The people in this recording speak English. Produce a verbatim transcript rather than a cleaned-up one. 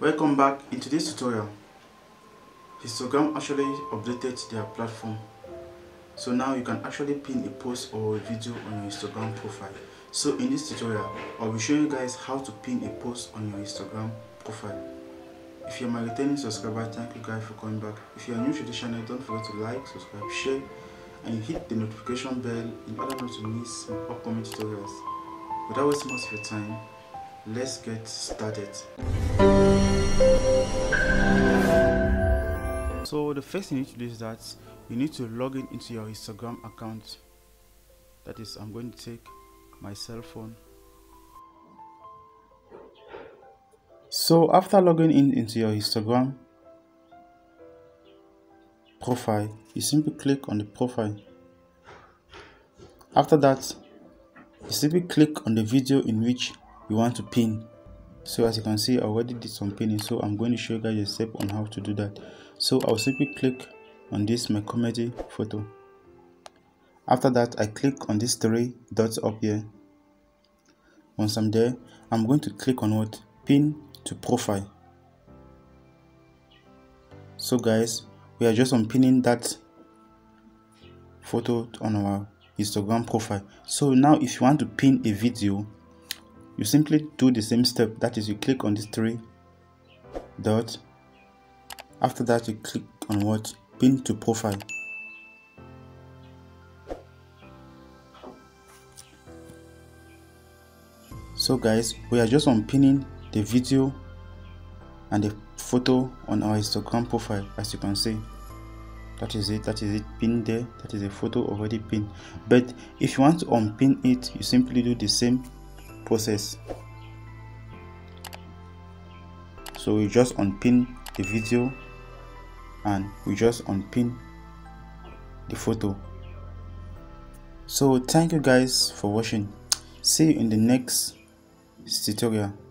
Welcome back. In today's tutorial, Instagram actually updated their platform, so now you can actually pin a post or a video on your Instagram profile. So in this tutorial, I'll be showing you guys how to pin a post on your Instagram profile. If you're my returning subscriber, thank you guys for coming back. If you're new to the channel, don't forget to like, subscribe, share, and hit the notification bell in order not to miss my upcoming tutorials. Without wasting much of your time, let's get started. So the first thing you need to do is that you need to log in into your Instagram account. That is, I'm going to take my cell phone. So after logging in into your Instagram profile, you simply click on the profile. After that, you simply click on the video in which you want to pin. So as you can see, I already did some pinning, so I'm going to show you guys a step on how to do that. So I'll simply click on this my comedy photo. After that, I click on these three dots up here. Once I'm there, I'm going to click on what? Pin to profile. So guys, we are just unpinning that photo on our Instagram profile. So now if you want to pin a video, you simply do the same step. That is, you click on this three dot. After that, you click on what? Pin to profile. So guys, we are just unpinning the video and the photo on our Instagram profile. As you can see, that is it. That is it. Pinned there. That is a photo already pinned. But if you want to unpin it, you simply do the same process. So we just unpin the video and we just unpin the photo. So thank you guys for watching. See you in the next tutorial.